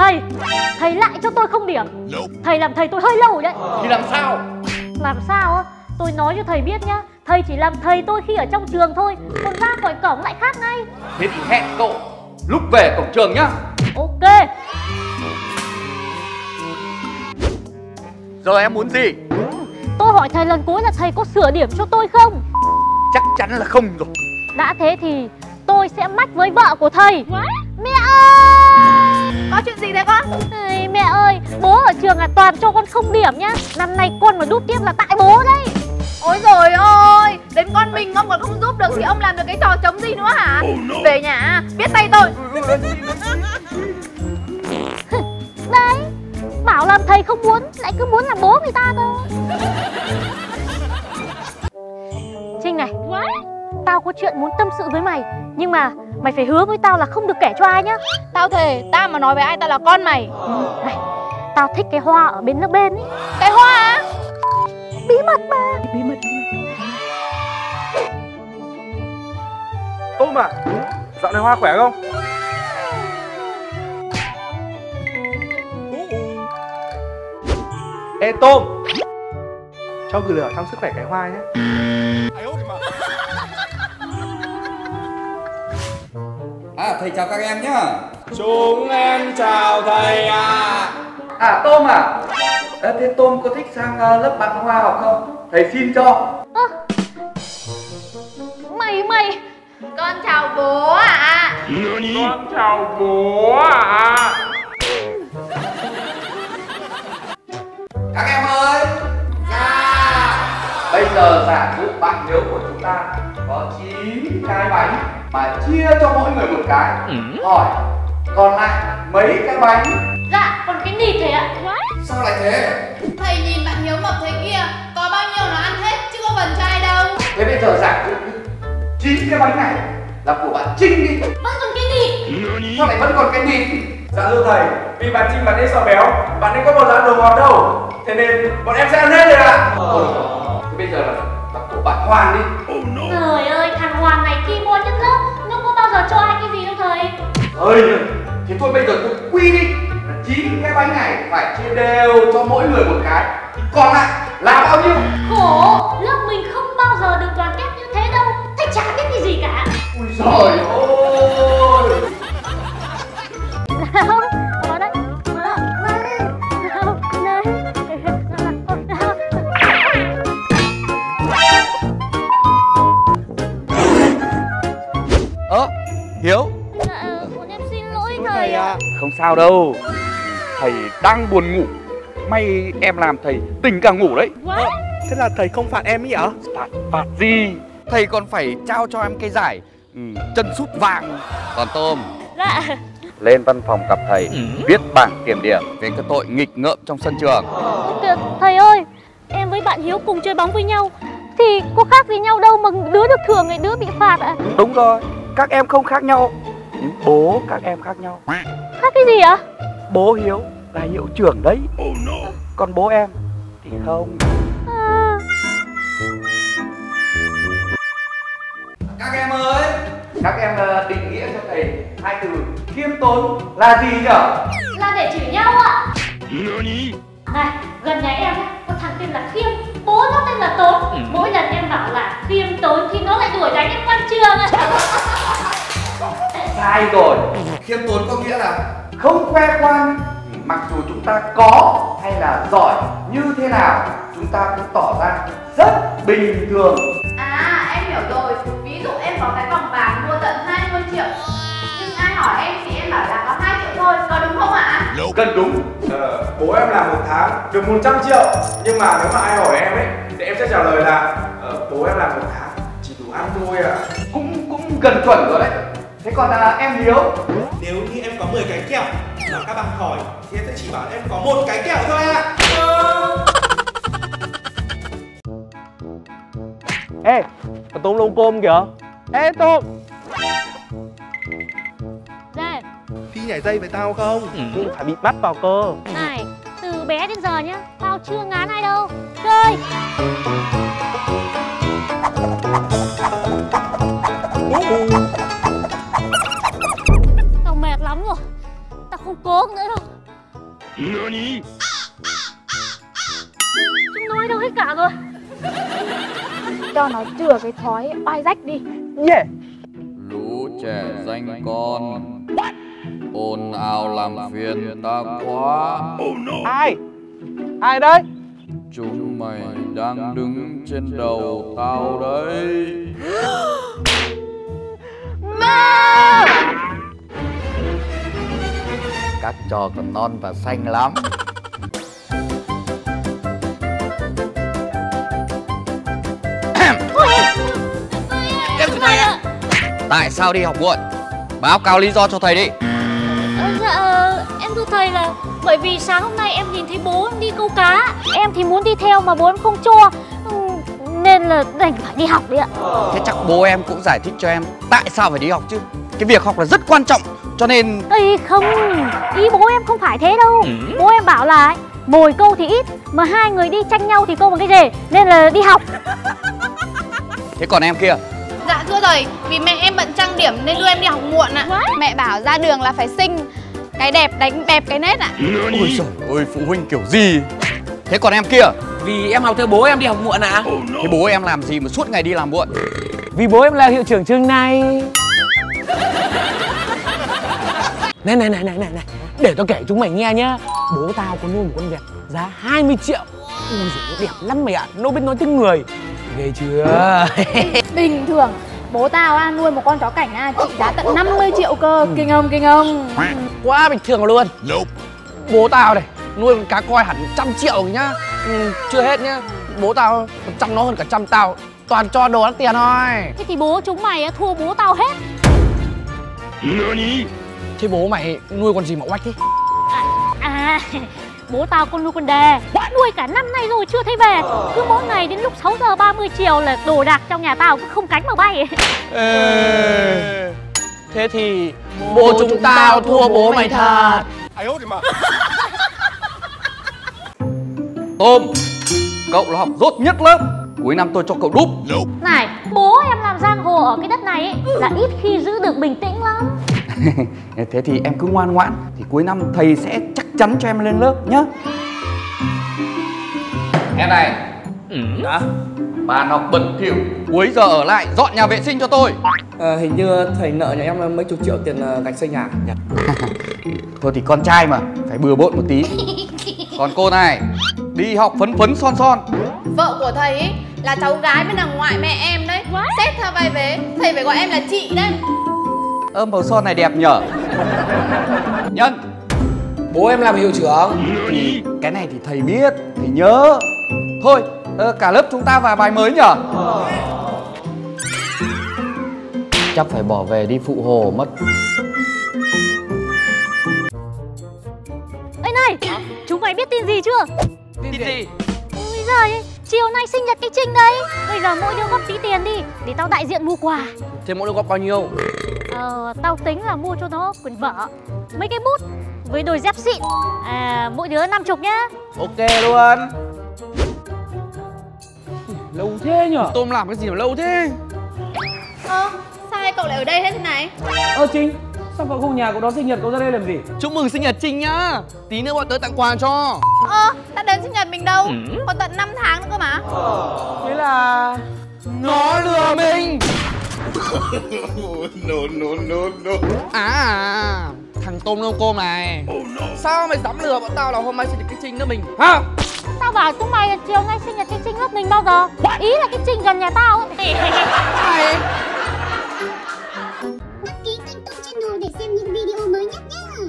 Thầy, thầy lại cho tôi không điểm. Thầy làm thầy tôi hơi lâu rồi đấy. Thì làm sao? Làm sao á? Tôi nói cho thầy biết nhá, thầy chỉ làm thầy tôi khi ở trong trường thôi, còn ra khỏi cổng lại khác ngay. Thế thì hẹn cậu lúc về cổng trường nhá. Ok. Rồi em muốn gì? Tôi hỏi thầy lần cuối là thầy có sửa điểm cho tôi không? Chắc chắn là không rồi. Đã thế thì tôi sẽ mách với vợ của thầy. What? Mẹ ơi! Có chuyện gì đấy con? Ê, mẹ ơi! Bố ở trường là toàn cho con không điểm nhá. Năm nay con mà đúp tiếp là tại bố đấy. Ôi rồi ôi! Đến con mình ông còn không giúp được thì ông làm được cái trò chống gì nữa hả? Oh, no. Về nhà biết tay tôi. Đấy! Bảo làm thầy không muốn, lại cứ muốn làm bố người ta thôi. Trinh này, tao có chuyện muốn tâm sự với mày, nhưng mà mày phải hứa với tao là không được kể cho ai nhá. Tao thề, tao mà nói với ai tao là con mày. Này, tao thích cái hoa ở bên lớp bên ấy. Cái hoa à? Bí mật mà. Bí mật. Tôm à, dạo này hoa khỏe không? Ê Tôm, cho gửi lửa thăm sức khỏe cái hoa nhé. À, thầy chào các em nhá. Chúng em chào thầy ạ. À Tôm à, thế Tôm có thích sang lớp bắn hoa học không? Thầy xin cho. À, mày con chào bố ạ. À. Con chào bố ạ. À. Các em ơi, bây giờ giả dụ bạn nhớ của chúng ta có 9 cái bánh mà chia cho mỗi người một cái. Hỏi còn lại mấy cái bánh? Dạ còn cái nịt thầy ạ. Sao lại thế? Thầy nhìn bạn Hiếu mập thế kia, có bao nhiêu nó ăn hết chứ có phần cho ai đâu. Thế bây giờ giả dụ 9 cái bánh này là của bạn Trinh đi. Vẫn còn cái nịt. Sao lại vẫn còn cái nịt? Dạ thưa thầy, vì bạn Trinh bạn ấy sợ béo, bạn ấy có một lá đồ ngọt đâu, thế nên bọn em sẽ ăn hết rồi ạ. Thế bây giờ là của bạn Hoàn đi. Trời ơi, thằng Hoàn này khi mua chất lớp, nó có bao giờ cho ai cái gì đâu thầy. Ơi, thì thôi bây giờ tôi quy định là 9 cái bánh này phải chia đều cho mỗi người một cái, còn lại là bao nhiêu? Khổ, lớp mình không bao giờ được đoàn kết như thế đâu, thầy chả biết cái gì cả. Ui giời ơi. Hiếu, dạ, bọn em xin lỗi thầy ạ. Không sao đâu, thầy đang buồn ngủ, may em làm thầy tỉnh cả ngủ đấy. Thế là thầy không phạt em ấy ạ? Phạt gì? Thầy còn phải trao cho em cái giải chân sút vàng. Còn Tôm, dạ, lên văn phòng gặp thầy, viết bảng kiểm điểm về cái tội nghịch ngợm trong sân trường. Thầy ơi, em với bạn Hiếu cùng chơi bóng với nhau thì có khác gì nhau đâu mà đứa được thưởng lại đứa bị phạt ạ. Đúng rồi, các em không khác nhau, nhưng bố các em khác nhau. Khác cái gì ạ? Bố Hiếu là hiệu trưởng đấy. Oh no. Còn bố em thì không. À. Các em ơi, các em định nghĩa cho thầy hai từ khiêm tốn là gì nhở? Là để chửi nhau ạ. Này, gần nhà em có thằng tên là Khiêm, bố nó tên là Tốn. Mỗi lần em bảo là Khiêm Tốn thì nó lại đuổi đánh em quanh trường ạ. Sai rồi, khiêm tốn có nghĩa là không khoe khoang. Mặc dù chúng ta có hay là giỏi như thế nào, chúng ta cũng tỏ ra rất bình thường. À, em hiểu rồi. Ví dụ em có cái vòng vàng mua tận 20 triệu, nhưng ai hỏi em thì em bảo là có 2 triệu thôi, có đúng không ạ? Cần đúng. Bố em làm 1 tháng được 100 triệu, nhưng mà nếu mà ai hỏi em ấy thì em sẽ trả lời là bố em làm 1 tháng chỉ đủ ăn thôi ạ. Cũng gần chuẩn rồi đấy. Thế còn em Hiếu, nếu như em có 10 cái kẹo mà các bạn hỏi thì em sẽ chỉ bảo em có 1 cái kẹo thôi ạ. À. Ê, còn Tôm lông côm kìa. Ê Tôm, đây thi nhảy dây với tao không? Nhưng phải bị bắt vào cơ. Này, từ bé đến giờ nhá, tao chưa ngán ai đâu. Chơi. Tao mệt lắm rồi, tao không cố nữa đâu. Chúng nói đâu hết cả rồi. Cho nó chừa cái thói oai rách đi. Yeah. Lũ trẻ danh con ồn ào làm phiền ta quá. Oh no. Ai? Ai đấy? Chúng mày đang đứng trên đầu tao đấy. Ma! Các trò còn non và xanh lắm. Tại sao đi học muộn? Báo cáo lý do cho thầy đi. Dạ, em thưa thầy là bởi vì sáng hôm nay em nhìn thấy bố em đi câu cá. Em thì muốn đi theo mà bố em không cho, nên là đành phải đi học đấy ạ. Thế chắc bố em cũng giải thích cho em tại sao phải đi học chứ. Cái việc học là rất quan trọng, cho nên... Ê, không, ý bố em không phải thế đâu. Bố em bảo là mồi câu thì ít, mà hai người đi tranh nhau thì câu bằng cái rể, nên là đi học. Thế còn em kia? Dạ thưa thầy, vì mẹ em bận trang điểm nên đưa em đi học muộn ạ. Mẹ bảo ra đường là phải xinh, cái đẹp đánh bẹp cái nết ạ. Ôi trời ơi, phụ huynh kiểu gì. Thế còn em kia? Vì em học theo bố em đi học muộn ạ. Thế bố em làm gì mà suốt ngày đi làm muộn? Vì bố em là hiệu trưởng trường này. Này, để tao kể chúng mày nghe nhá. Bố tao có nuôi một con vẹt giá 20 triệu. Ôi giời, đẹp lắm mày ạ, nó biết nói tiếng người. Ghê chưa? Bình thường bố tao nuôi một con chó cảnh trị giá tận 50 triệu cơ. Kinh ông, kinh ông. Quá bình thường luôn. Bố tao này nuôi con cá coi hẳn 100 triệu nhá. Chưa hết nhá, bố tao còn chăm nó hơn cả chăm tao. Toàn cho đồ ăn tiền thôi. Thế thì bố chúng mày thua bố tao hết. Thế bố mày nuôi con gì mà oách thế? Bố tao con nuôi con đề. Nuôi cả năm nay rồi chưa thấy về. Cứ mỗi ngày đến lúc 6 giờ 30 chiều là đồ đạc trong nhà tao cứ không cánh mà bay. Thế thì bố chúng tao thua bố mày thật. Ai ốt mà. Tôm, cậu là học dốt nhất lớp. Cuối năm tôi cho cậu đúp. Này, bố em làm giang hồ ở cái đất này ấy, là ít khi giữ được bình tĩnh lắm. Thế thì em cứ ngoan ngoãn thì cuối năm thầy sẽ chắc chắn cho em lên lớp nhá. Em này. Hả? Bà học bẩn thỉu, cuối giờ ở lại dọn nhà vệ sinh cho tôi. Hình như thầy nợ nhà em mấy chục triệu tiền gạch xây nhà. Thôi thì con trai mà, phải bừa bộn một tí. Còn cô này, đi học phấn phấn son son. Vợ của thầy ấy là cháu gái bên đằng ngoại mẹ em đấy. Xét theo vai vế, thầy phải gọi em là chị đấy. Màu son này đẹp nhở. Nhân, bố em làm hiệu trưởng. Cái này thì thầy biết, thầy nhớ. Thôi, cả lớp chúng ta vào bài mới nhở. Chắc phải bỏ về đi phụ hồ mất. Ê này, chúng mày biết tin gì chưa? Tin gì? Bây giờ ấy, chiều nay sinh nhật cái Trinh đấy. Bây giờ mỗi đứa góp tí tiền đi, để tao đại diện mua quà. Thế mỗi đứa góp bao nhiêu? Tao tính là mua cho nó quyển vở, mấy cái bút với đôi dép xịn. Mỗi đứa 50 nhá. Ok luôn. Lâu thế nhở? Tôm làm cái gì mà lâu thế? Sao hai cậu lại ở đây hết thế này? Trinh, sao cậu không nhà cậu đón sinh nhật cậu ra đây làm gì? Chúc mừng sinh nhật Trinh nhá. Tí nữa bọn tớ tặng quà cho. Ta đến sinh nhật mình đâu. Còn tận 5 tháng nữa cơ mà. Thế là... nó lừa mình. No. Thằng Tôm Nông Côm này. Sao mày dám lừa bọn tao là hôm nay sinh nhật cái Trinh nữa mình hả? Tao bảo chúng mày là chiều nay sinh nhật cái Trinh lớp mình bao giờ? Ý là cái Trinh gần nhà tao ấy.